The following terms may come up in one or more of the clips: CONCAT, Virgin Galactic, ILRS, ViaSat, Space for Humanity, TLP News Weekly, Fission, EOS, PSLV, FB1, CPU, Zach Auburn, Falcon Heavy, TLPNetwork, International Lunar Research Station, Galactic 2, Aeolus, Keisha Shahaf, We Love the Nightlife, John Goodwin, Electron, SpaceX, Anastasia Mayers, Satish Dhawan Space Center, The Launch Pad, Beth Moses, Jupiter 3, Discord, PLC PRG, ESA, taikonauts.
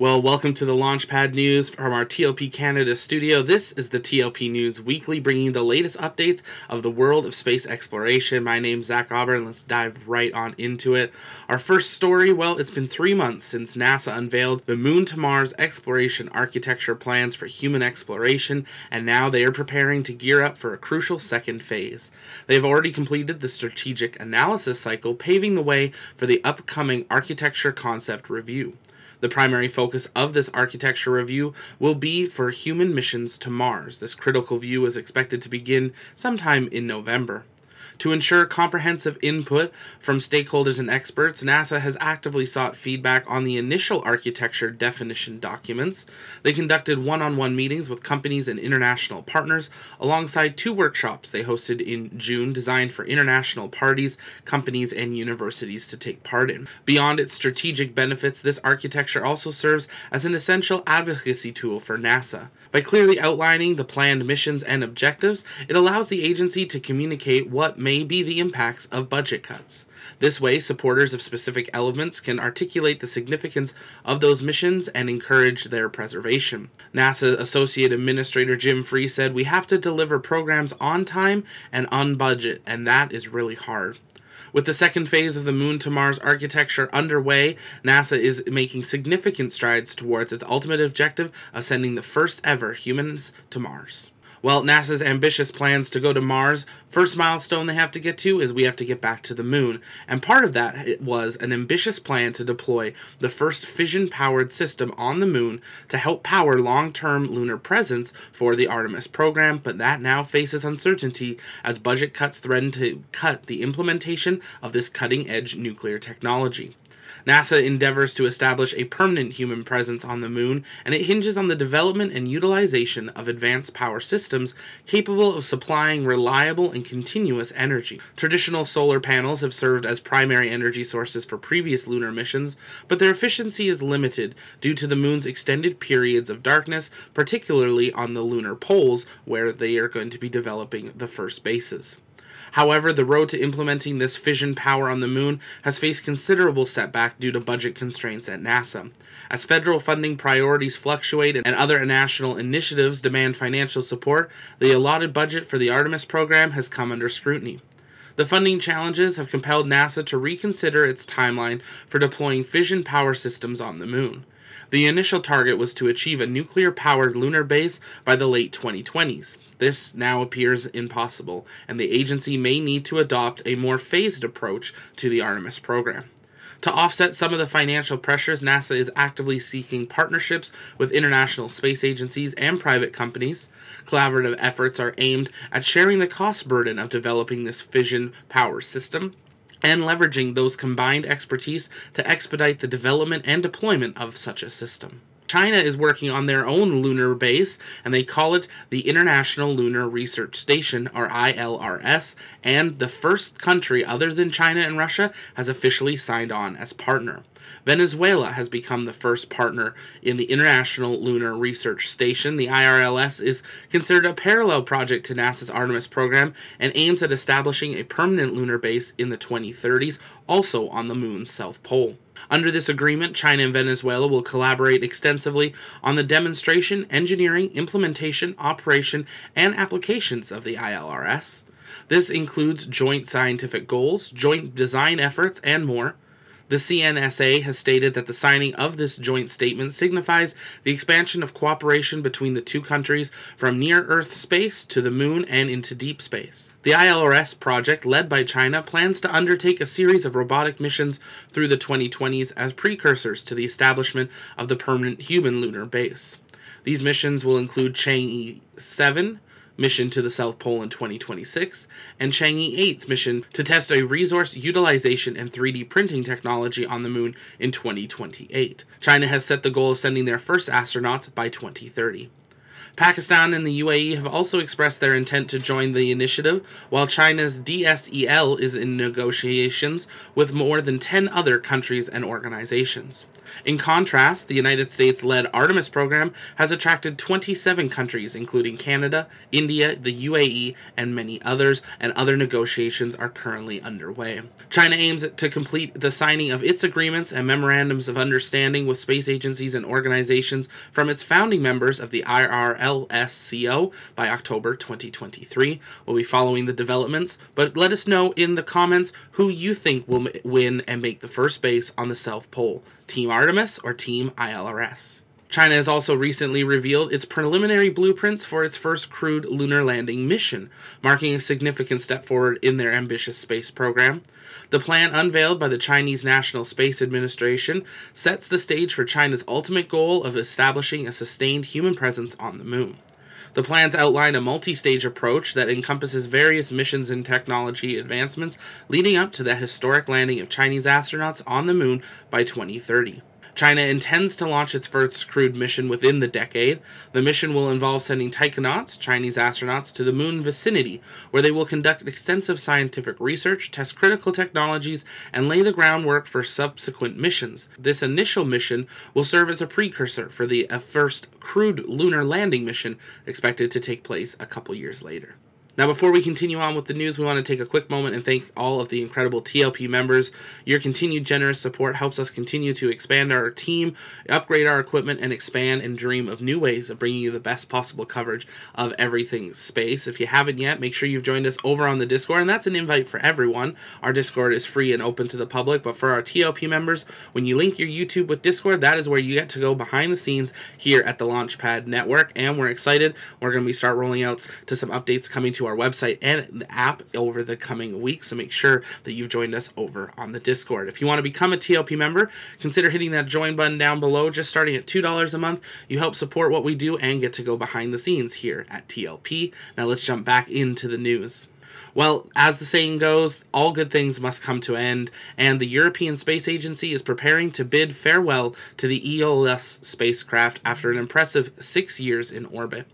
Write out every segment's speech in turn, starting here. Well, welcome to the Launch Pad News from our TLP Canada studio. This is the TLP News Weekly, bringing you the latest updates of the world of space exploration. My name's Zach Auburn. Let's dive right on into it. Our first story, well, it's been 3 months since NASA unveiled the Moon to Mars Exploration Architecture plans for human exploration, and now they are preparing to gear up for a crucial second phase. They've already completed the strategic analysis cycle, paving the way for the upcoming architecture concept review. The primary focus of this architecture review will be for human missions to Mars. This critical view is expected to begin sometime in November. To ensure comprehensive input from stakeholders and experts, NASA has actively sought feedback on the initial architecture definition documents. They conducted one-on-one meetings with companies and international partners, alongside two workshops they hosted in June designed for international parties, companies, and universities to take part in. Beyond its strategic benefits, this architecture also serves as an essential advocacy tool for NASA. By clearly outlining the planned missions and objectives, it allows the agency to communicate what may be the impacts of budget cuts. This way, supporters of specific elements can articulate the significance of those missions and encourage their preservation. NASA Associate Administrator Jim Free said, "We have to deliver programs on time and on budget, and that is really hard." With the second phase of the Moon to Mars architecture underway, NASA is making significant strides towards its ultimate objective of sending the first ever humans to Mars. Well, NASA's ambitious plans to go to Mars, first milestone they have to get to is we have to get back to the moon. And part of that it was an ambitious plan to deploy the first fission-powered system on the moon to help power long-term lunar presence for the Artemis program, but that now faces uncertainty as budget cuts threaten to cut the implementation of this cutting-edge nuclear technology. NASA endeavors to establish a permanent human presence on the moon, and it hinges on the development and utilization of advanced power systems capable of supplying reliable and continuous energy. Traditional solar panels have served as primary energy sources for previous lunar missions, but their efficiency is limited due to the moon's extended periods of darkness, particularly on the lunar poles, where they are going to be developing the first bases. However, the road to implementing this fission power on the moon has faced considerable setback due to budget constraints at NASA. As federal funding priorities fluctuate and other national initiatives demand financial support, the allotted budget for the Artemis program has come under scrutiny. The funding challenges have compelled NASA to reconsider its timeline for deploying fission power systems on the moon. The initial target was to achieve a nuclear-powered lunar base by the late 2020s. This now appears impossible, and the agency may need to adopt a more phased approach to the Artemis program. To offset some of the financial pressures, NASA is actively seeking partnerships with international space agencies and private companies. Collaborative efforts are aimed at sharing the cost burden of developing this fission power system and leveraging those combined expertise to expedite the development and deployment of such a system. China is working on their own lunar base, and they call it the International Lunar Research Station, or ILRS, and the first country other than China and Russia has officially signed on as partner. Venezuela has become the first partner in the International Lunar Research Station. The IRLS is considered a parallel project to NASA's Artemis program and aims at establishing a permanent lunar base in the 2030s, also on the moon's south pole. Under this agreement, China and Venezuela will collaborate extensively on the demonstration, engineering, implementation, operation, and applications of the ILRS. This includes joint scientific goals, joint design efforts, and more. The CNSA has stated that the signing of this joint statement signifies the expansion of cooperation between the two countries from near-Earth space to the moon and into deep space. The ILRS project, led by China, plans to undertake a series of robotic missions through the 2020s as precursors to the establishment of the permanent human lunar base. These missions will include Chang'e 7, mission to the South Pole in 2026, and Chang'e 8's mission to test a resource utilization and 3D printing technology on the moon in 2028. China has set the goal of sending their first astronauts by 2030. Pakistan and the UAE have also expressed their intent to join the initiative, while China's DSEL is in negotiations with more than 10 other countries and organizations. In contrast, the United States-led Artemis program has attracted 27 countries, including Canada, India, the UAE, and many others, and other negotiations are currently underway. China aims to complete the signing of its agreements and memorandums of understanding with space agencies and organizations from its founding members of the IRLSCO by October 2023. We'll be following the developments, but let us know in the comments who you think will win and make the first base on the South Pole, Team Artemis or Team ILRS. China has also recently revealed its preliminary blueprints for its first crewed lunar landing mission, marking a significant step forward in their ambitious space program. The plan unveiled by the Chinese National Space Administration sets the stage for China's ultimate goal of establishing a sustained human presence on the moon. The plans outline a multi-stage approach that encompasses various missions and technology advancements leading up to the historic landing of Chinese astronauts on the moon by 2030. China intends to launch its first crewed mission within the decade. The mission will involve sending taikonauts, Chinese astronauts, to the moon vicinity, where they will conduct extensive scientific research, test critical technologies, and lay the groundwork for subsequent missions. This initial mission will serve as a precursor for the first crewed lunar landing mission, expected to take place a couple years later. Now, before we continue on with the news, we want to take a quick moment and thank all of the incredible TLP members. Your continued generous support helps us continue to expand our team, upgrade our equipment, and expand and dream of new ways of bringing you the best possible coverage of everything space. If you haven't yet, make sure you've joined us over on the Discord, and that's an invite for everyone. Our Discord is free and open to the public, but for our TLP members, when you link your YouTube with Discord, that is where you get to go behind the scenes here at the Launch Pad Network, and we're excited. We're going to start rolling out to some updates coming to our website and the app over the coming weeks, so make sure that you've joined us over on the Discord. If you want to become a TLP member, consider hitting that join button down below. Just starting at $2 a month, you help support what we do and get to go behind the scenes here at TLP. Now let's jump back into the news. Well, as the saying goes, all good things must come to an end, and the European Space Agency is preparing to bid farewell to the EOS spacecraft after an impressive 6 years in orbit.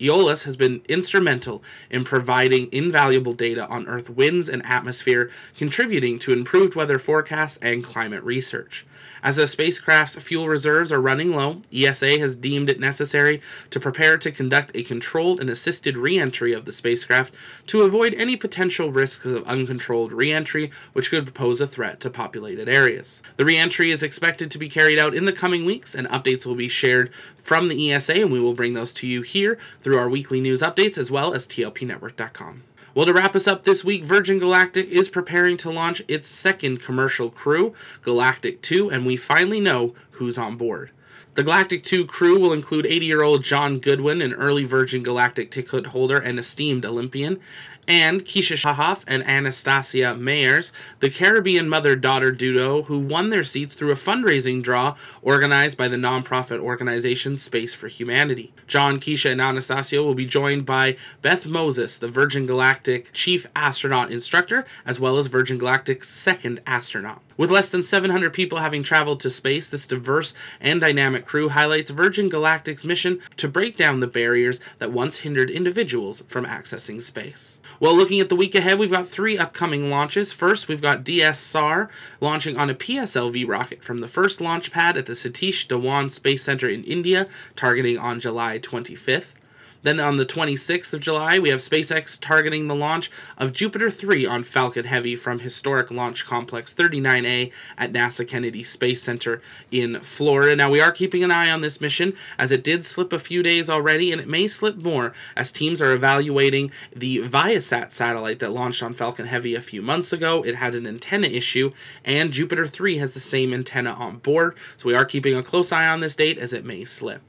Aeolus has been instrumental in providing invaluable data on Earth winds and atmosphere, contributing to improved weather forecasts and climate research. As the spacecraft's fuel reserves are running low, ESA has deemed it necessary to prepare to conduct a controlled and assisted re-entry of the spacecraft to avoid any potential risks of uncontrolled re-entry, which could pose a threat to populated areas. The re-entry is expected to be carried out in the coming weeks, and updates will be shared from the ESA, and we will bring those to you here through our weekly news updates as well as TLPNetwork.com. Well, to wrap us up this week, Virgin Galactic is preparing to launch its second commercial crew, Galactic 2, and we finally know who's on board. The Galactic 2 crew will include 80-year-old John Goodwin, an early Virgin Galactic ticket holder and esteemed Olympian, and Keisha Shahaf and Anastasia Mayers, the Caribbean mother-daughter duo who won their seats through a fundraising draw organized by the nonprofit organization Space for Humanity. John, Keisha, and Anastasia will be joined by Beth Moses, the Virgin Galactic chief astronaut instructor, as well as Virgin Galactic's second astronaut. With less than 700 people having traveled to space, this diverse and dynamic crew highlights Virgin Galactic's mission to break down the barriers that once hindered individuals from accessing space. Well, looking at the week ahead, we've got three upcoming launches. First, we've got DS-SAR launching on a PSLV rocket from the first launch pad at the Satish Dhawan Space Center in India, targeting on July 25th. Then on the 26th of July, we have SpaceX targeting the launch of Jupiter 3 on Falcon Heavy from historic Launch Complex 39A at NASA Kennedy Space Center in Florida. Now, we are keeping an eye on this mission as it did slip a few days already, and it may slip more as teams are evaluating the ViaSat satellite that launched on Falcon Heavy a few months ago. It had an antenna issue, and Jupiter 3 has the same antenna on board, so we are keeping a close eye on this date as it may slip.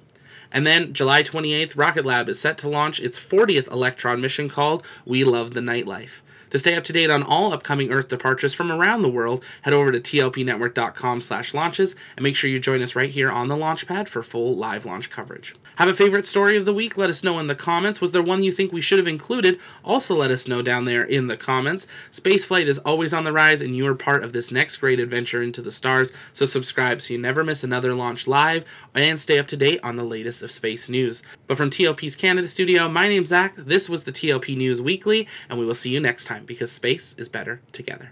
And then, July 28th, Rocket Lab is set to launch its 40th Electron mission called We Love the Nightlife. To stay up to date on all upcoming Earth departures from around the world, head over to tlpnetwork.com/launches and make sure you join us right here on the Launchpad for full live launch coverage. Have a favorite story of the week? Let us know in the comments. Was there one you think we should have included? Also let us know down there in the comments. Spaceflight is always on the rise, and you are part of this next great adventure into the stars, so subscribe so you never miss another launch live and stay up to date on the latest of space news. But from TLP's Canada studio, my name's Zach, this was the TLP News Weekly, and we will see you next time, because space is better together.